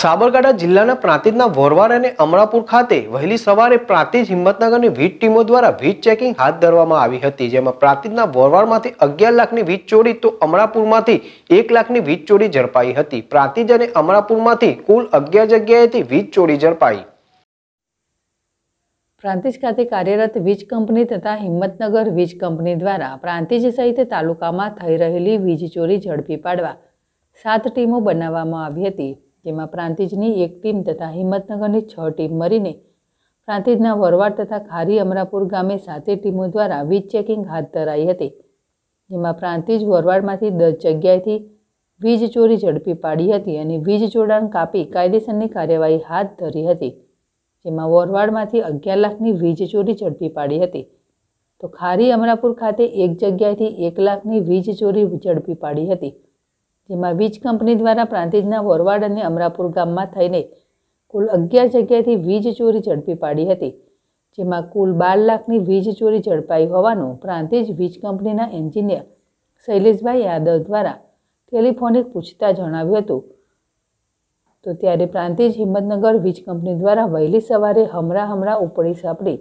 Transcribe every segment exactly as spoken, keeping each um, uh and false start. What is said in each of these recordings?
સાબરકાંઠા જિલ્લાના પ્રાંતિજના વરવાડ અને અમરાપુર ખાતે વહેલી સવારે પ્રાંતિજ હિમ્મતનગરની વીજ ટીમો દ્વારા વીજ ચેકિંગ હાથ ધરવામાં આવી હતી, જેમાં પ્રાંતિજના વરવાડમાંથી અગિયાર લાખની વીજ ચોરી તો અમરાપુરમાંથી એક લાખની વીજ ચોરી ઝડપાઈ હતી। પ્રાંતિજ અને અમરાપુરમાંથી કુલ અગિયાર જગ્યાએથી વીજ ચોરી ઝડપાઈ। પ્રાંતિજ ખાતે કાર્યરત વીજ કંપની તથા હિમ્મતનગર વીજ કંપની દ્વારા પ્રાંતિજ સહિત તાલુકામાં થઈ રહેલી વીજ ચોરી ઝડપી પાડવા સાત ટીમો બનાવવામાં આવી હતી, જેમાં પ્રાંતિજની એક ટીમ તથા હિંમતનગરની છ ટીમ મળીને પ્રાંતિજના વરવાડ તથા ખારી અમરાપુર ગામે સાતે ટીમો દ્વારા વીજ ચેકિંગ હાથ ધરાઈ હતી, જેમાં પ્રાંતિજ વરવાડમાંથી દસ જગ્યાએથી વીજ ચોરી ઝડપી પાડી હતી અને વીજ જોડાણ કાપી કાયદેસરની કાર્યવાહી હાથ ધરી હતી। જેમાં વરવાડમાંથી અગિયાર લાખની વીજ ચોરી ઝડપી પાડી હતી તો ખારી અમરાપુર ખાતે એક જગ્યાએથી એક લાખની વીજ ચોરી ઝડપી પાડી હતી, જેમાં વીજ કંપની દ્વારા પ્રાંતિજના વરવાડ અને અમરાપુર ગામમાં થઈને કુલ અગિયાર જગ્યાએથી વીજ ચોરી ઝડપી પાડી હતી, જેમાં કુલ બાર લાખની વીજ ચોરી ઝડપાઈ હોવાનું પ્રાંતિજ વીજ કંપનીના એન્જિનિયર શૈલેષ ભાઈ યાદવ દ્વારા ટેલિફોનિક પૂછતા જણાવ્યું હતું। તો ત્યારે પ્રાંતિજ હિંમતનગર વીજ કંપની દ્વારા વહેલી સવારે હમરા હમરા ઉપડી સાપડી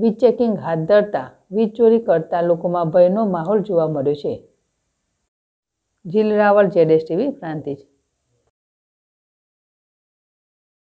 વીજ ચેકિંગ હાથ ધરતા વીજ ચોરી કરતા લોકોમાં ભયનો માહોલ જોવા મળ્યો છે। झीलरावल जेड एस टीवी प्रांतिज।